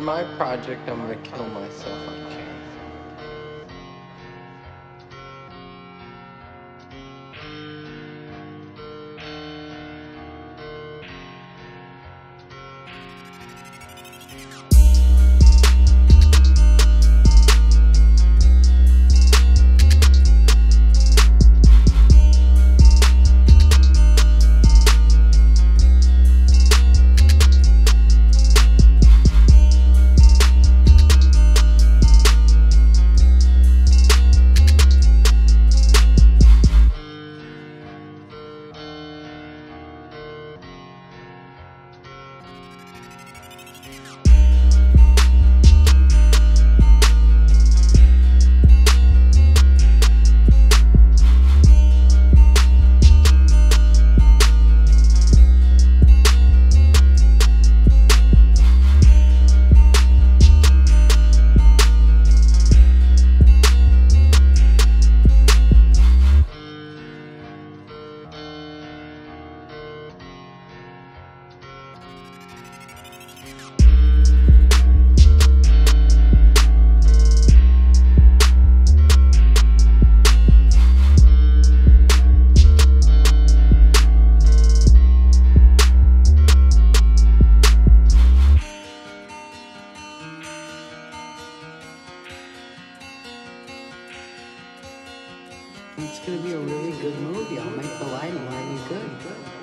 For my project, I'm gonna kill myself on camera. It's gonna be a really good movie. I'll make the line good.